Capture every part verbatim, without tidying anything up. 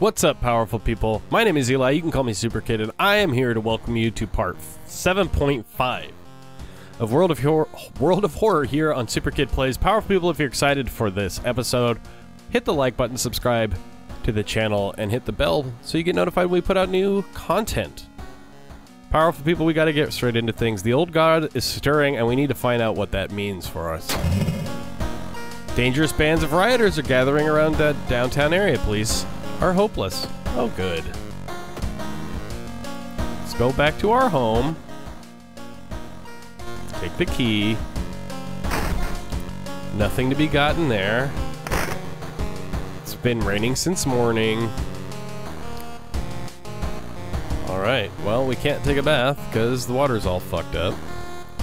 What's up, powerful people? My name is Eli, you can call me SuperKid, and I am here to welcome you to part seven point five of World of Horror, World of Horror here on SuperKid Plays. Powerful people, if you're excited for this episode, hit the like button, subscribe to the channel, and hit the bell so you get notified when we put out new content. Powerful people, we gotta get straight into things. The old god is stirring, and we need to find out what that means for us. Dangerous bands of rioters are gathering around the downtown area. Police are hopeless. Oh, good. Let's go back to our home. Take the key. Nothing to be gotten there. It's been raining since morning. Alright, well, we can't take a bath because the water's all fucked up.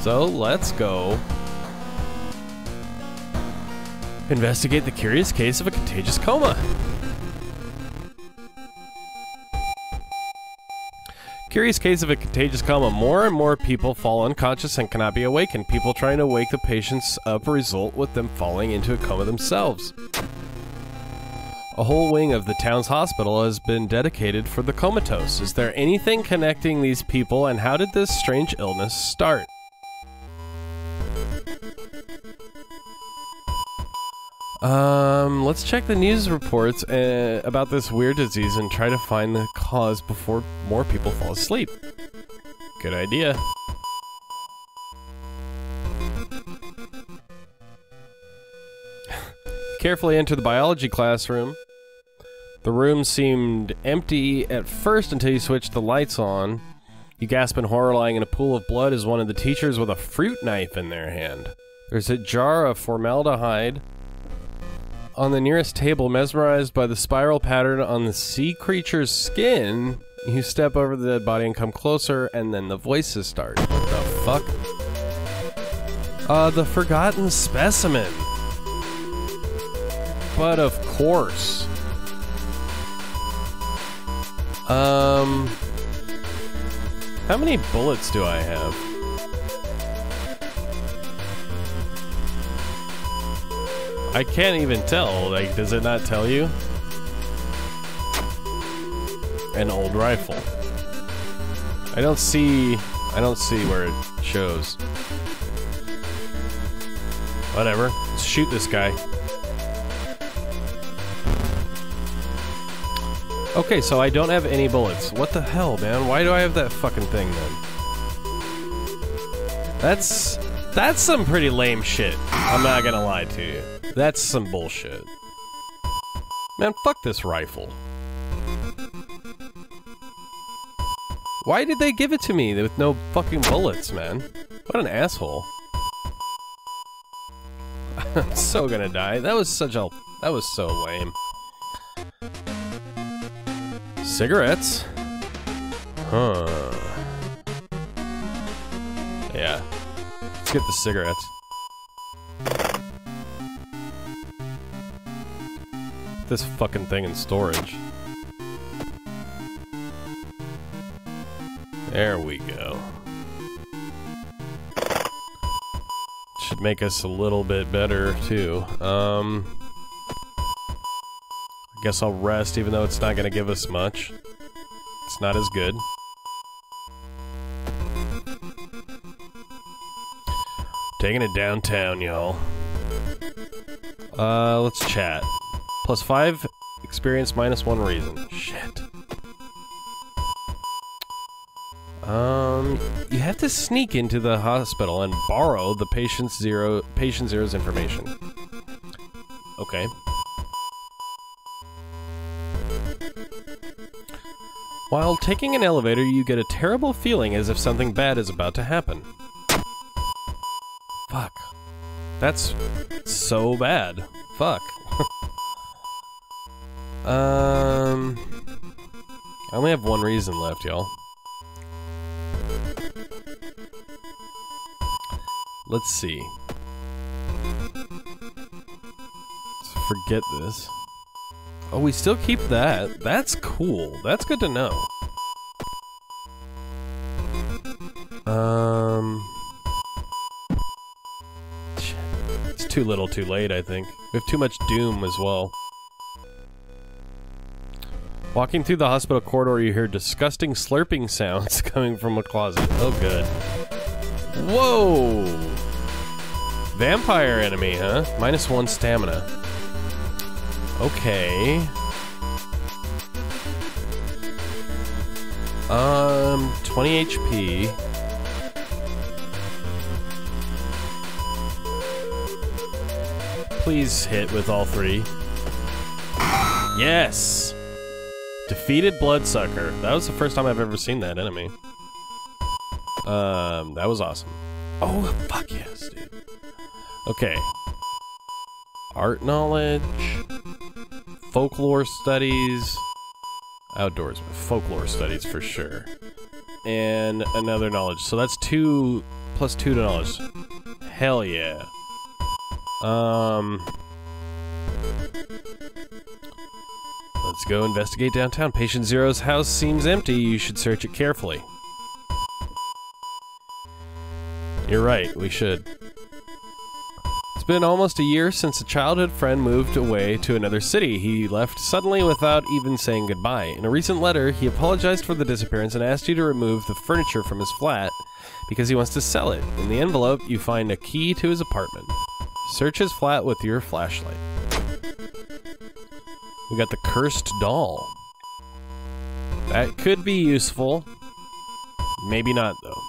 So, let's go investigate the curious case of a contagious coma. Curious case of a contagious coma. More and more people fall unconscious and cannot be awakened. People trying to wake the patients up result with them falling into a coma themselves. A whole wing of the town's hospital has been dedicated for the comatose. Is there anything connecting these people, and how did this strange illness start? Um, let's check the news reports uh, about this weird disease and try to find the cause before more people fall asleep. Good idea. Carefully enter the biology classroom. The room seemed empty at first until you switched the lights on. You gasp in horror. Lying in a pool of blood is one of the teachers with a fruit knife in their hand. There's a jar of formaldehyde on the nearest table. Mesmerized by the spiral pattern on the sea creature's skin, you step over the dead body and come closer, and then the voices start. What the fuck? Uh, the forgotten specimen. But of course. Um... How many bullets do I have? I can't even tell. Like, does it not tell you? An old rifle. I don't see... I don't see where it shows. Whatever. Let's shoot this guy. Okay, so I don't have any bullets. What the hell, man? Why do I have that fucking thing, then? That's... That's some pretty lame shit. I'm not gonna lie to you. That's some bullshit. Man, fuck this rifle. Why did they give it to me with no fucking bullets, man? What an asshole. I'm so gonna die. That was such a... That was so lame. Cigarettes? Huh. Yeah. Let's get the cigarettes. This fucking thing in storage. There we go. Should make us a little bit better too. Um, I guess I'll rest, even though it's not gonna give us much. It's not as good. Taking it downtown, y'all. Uh, let's chat. Plus five experience, minus one reason. Shit. Um, you have to sneak into the hospital and borrow the patient zero patient zero's information. Okay. While taking an elevator, you get a terrible feeling as if something bad is about to happen. Fuck. That's so bad. Fuck. Um, I only have one reason left, y'all. Let's see. Let's forget this. Oh, we still keep that. That's cool. That's good to know. Um, it's too little, too late, I think. We have too much doom as well. Walking through the hospital corridor, you hear disgusting slurping sounds coming from a closet. Oh, good. Whoa! Vampire enemy, huh? Minus one stamina. Okay. Um, twenty H P. Please hit with all three. Yes! Defeated Bloodsucker. That was the first time I've ever seen that enemy. Um, that was awesome. Oh, fuck yes, dude. Okay. Art knowledge. Folklore studies. Outdoors. Folklore studies for sure. And another knowledge. So that's two plus two to knowledge. Hell yeah. Um... Let's go investigate downtown. Patient Zero's house seems empty. You should search it carefully. You're right, we should. It's been almost a year since a childhood friend moved away to another city. He left suddenly without even saying goodbye. In a recent letter, he apologized for the disappearance and asked you to remove the furniture from his flat because he wants to sell it. In the envelope, you find a key to his apartment. Search his flat with your flashlight. We got the cursed doll. That could be useful. Maybe not, though.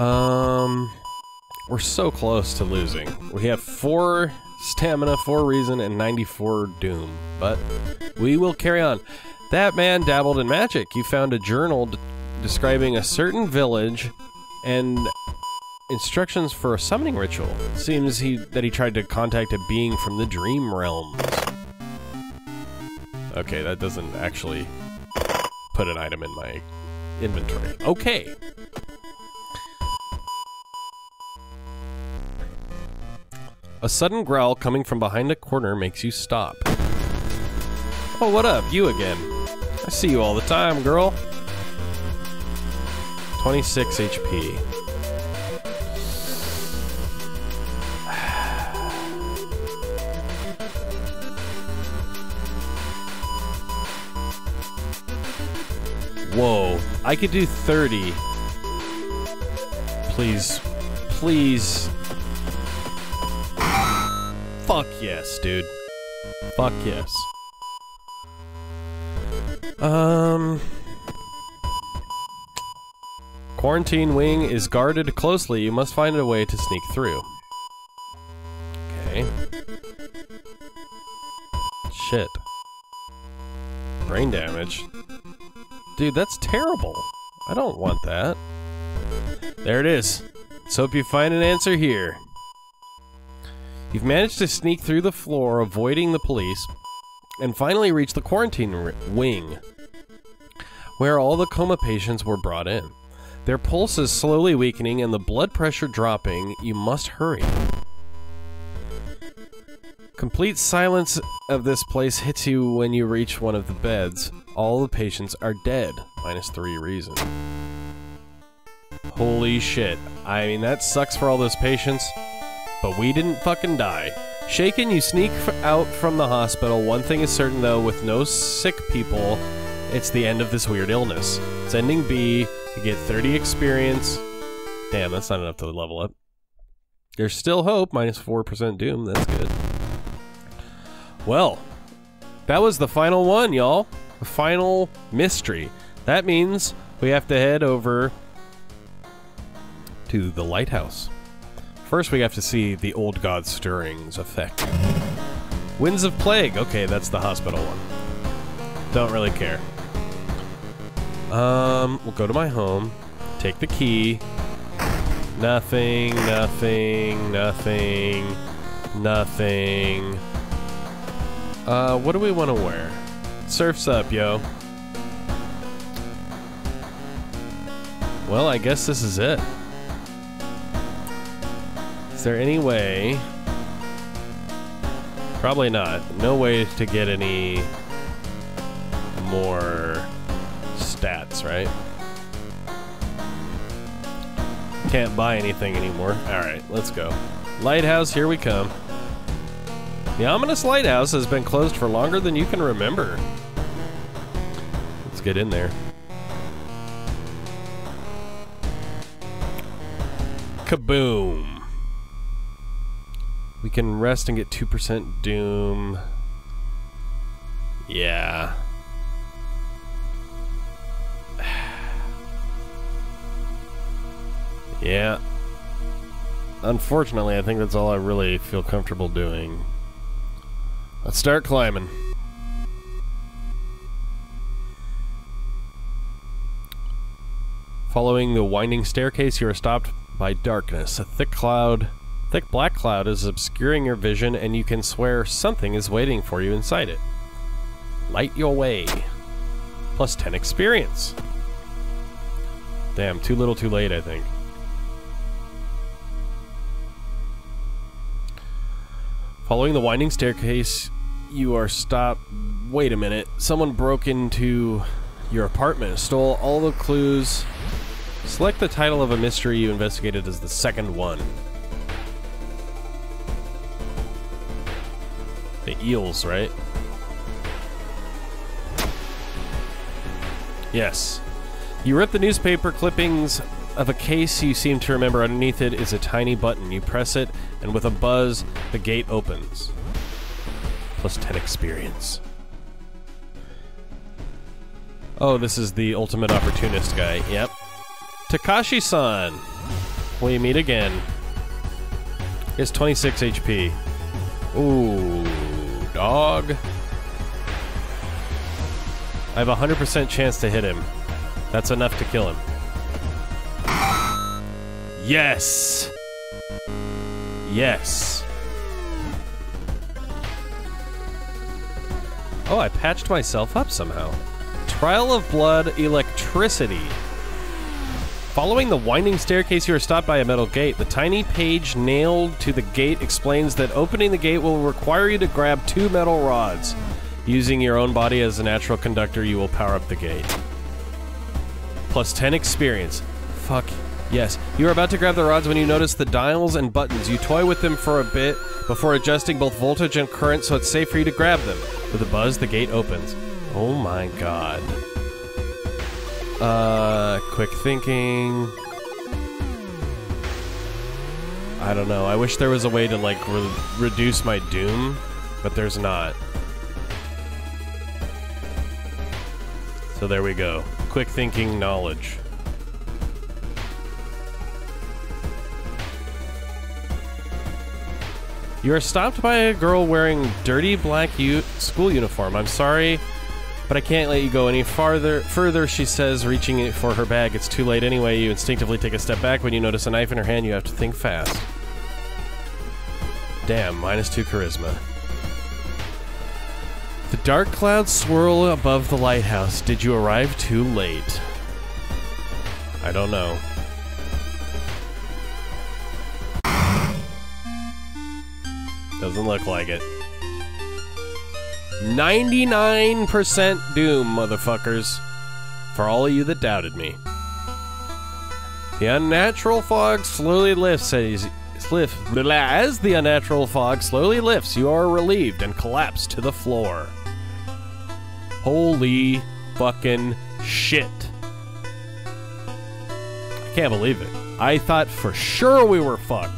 Um, we're so close to losing. We have four stamina, four reason, and ninety-four doom. But we will carry on. That man dabbled in magic. He found a journal d- describing a certain village and instructions for a summoning ritual. Seems he that he tried to contact a being from the dream realms. Okay, that doesn't actually put an item in my inventory. Okay. A sudden growl coming from behind a corner makes you stop. Oh, what up? You again. I see you all the time, girl. twenty-six H P. Whoa, I could do thirty. Please, please. Fuck yes, dude. Fuck yes. Um. Quarantine wing is guarded closely. You must find a way to sneak through. Okay. Shit. Brain damage. Dude, that's terrible. I don't want that. There it is. Let's hope you find an answer here. You've managed to sneak through the floor, avoiding the police, and finally reach the quarantine wing, where all the coma patients were brought in. Their pulses slowly weakening and the blood pressure dropping. You must hurry. Complete silence of this place hits you when you reach one of the beds. All the patients are dead. Minus three reason. Holy shit. I mean, that sucks for all those patients, but we didn't fucking die. Shaken, you sneak f out from the hospital. One thing is certain, though, with no sick people, it's the end of this weird illness. It's ending B. You get thirty experience. Damn, that's not enough to level up. There's still hope. Minus four percent doom. That's good. Well, that was the final one, y'all. The final mystery. That means we have to head over to the lighthouse. First, we have to see the old god stirrings effect. Winds of plague. Okay, that's the hospital one. Don't really care. Um, we'll go to my home. Take the key. Nothing, nothing, nothing, nothing. Uh, what do we want to wear? Surf's up, yo. Well, I guess this is it. Is there any way? Probably not. No way to get any more stats, right? Can't buy anything anymore. Alright, let's go. Lighthouse, here we come. The ominous lighthouse has been closed for longer than you can remember. Let's get in there. Kaboom! We can rest and get two percent doom. Yeah. Yeah. Unfortunately, I think that's all I really feel comfortable doing. Let's start climbing. Following the winding staircase, you are stopped by darkness. A thick cloud, thick black cloud is obscuring your vision, and you can swear something is waiting for you inside it. Light your way. Plus ten experience. Damn, too little too late, I think. Following the winding staircase, you are stopped... Wait a minute. Someone broke into your apartment, stole all the clues. Select the title of a mystery you investigated as the second one. The eels, right? Yes. You rip the newspaper clippings of a case you seem to remember. Underneath it is a tiny button. You press it, and with a buzz, the gate opens. Plus ten experience. Oh, this is the ultimate opportunist guy. Yep. Takashi-san! We meet again. It's twenty-six H P. Ooh, dog. I have a one hundred percent chance to hit him. That's enough to kill him. Yes! Yes. Oh, I patched myself up somehow. Trial of Blood Electricity. Following the winding staircase, you are stopped by a metal gate. The tiny page nailed to the gate explains that opening the gate will require you to grab two metal rods. Using your own body as a natural conductor, you will power up the gate. Plus ten experience. Fuck. Yes, you are about to grab the rods when you notice the dials and buttons. You toy with them for a bit before adjusting both voltage and current so it's safe for you to grab them. With a buzz, the gate opens. Oh my god. Uh, quick thinking. I don't know. I wish there was a way to, like, re- reduce my doom, but there's not. So there we go. Quick thinking knowledge. You are stopped by a girl wearing dirty black u school uniform. I'm sorry, but I can't let you go any farther. Further, she says, reaching for her bag. It's too late anyway. You instinctively take a step back. When you notice a knife in her hand, you have to think fast. Damn, minus two charisma. The dark clouds swirl above the lighthouse. Did you arrive too late? I don't know. Doesn't look like it. ninety-nine percent doom, motherfuckers. For all of you that doubted me. The unnatural fog slowly lifts as, as the unnatural fog slowly lifts, you are relieved and collapse to the floor. Holy fucking shit. I can't believe it. I thought for sure we were fucked.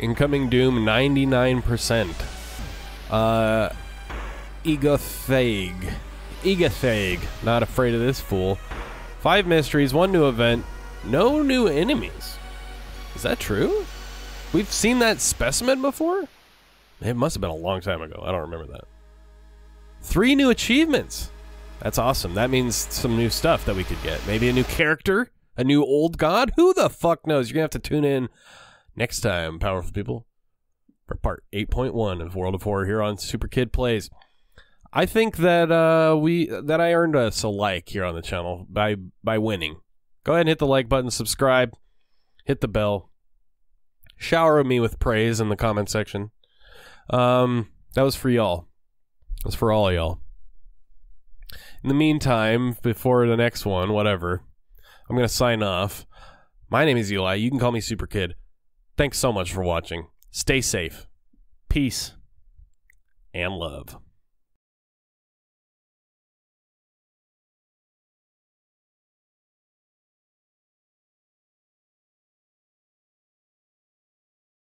Incoming doom, ninety-nine percent. Uh, Egothag. Egothag. Not afraid of this fool. Five mysteries, one new event, no new enemies. Is that true? We've seen that specimen before? It must have been a long time ago. I don't remember that. Three new achievements. That's awesome. That means some new stuff that we could get. Maybe a new character? A new old god? Who the fuck knows? You're gonna have to tune in next time, powerful people, for part eight point one of World of Horror here on SuperKid Plays. I think that uh, we that I earned us a like here on the channel by by winning. Go ahead and hit the like button, subscribe, hit the bell, shower me with praise in the comment section. Um, that was for y'all. That's for all y'all. In the meantime, before the next one, whatever, I'm gonna sign off. My name is Eli. You can call me SuperKid. Thanks so much for watching. Stay safe. Peace. And love.